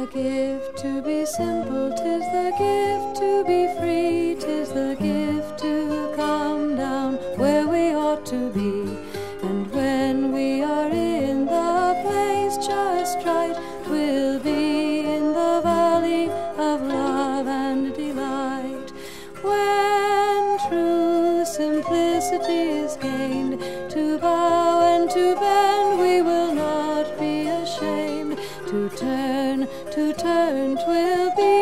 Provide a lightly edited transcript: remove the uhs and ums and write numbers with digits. the gift to be simple, 'tis the gift to be free, 'tis the gift to come down where we ought to be. And when we are in the place just right, 'twill be in the valley of love and delight. When true simplicity is gained, to bow and to bend we will not be ashamed. To turn, 'twill be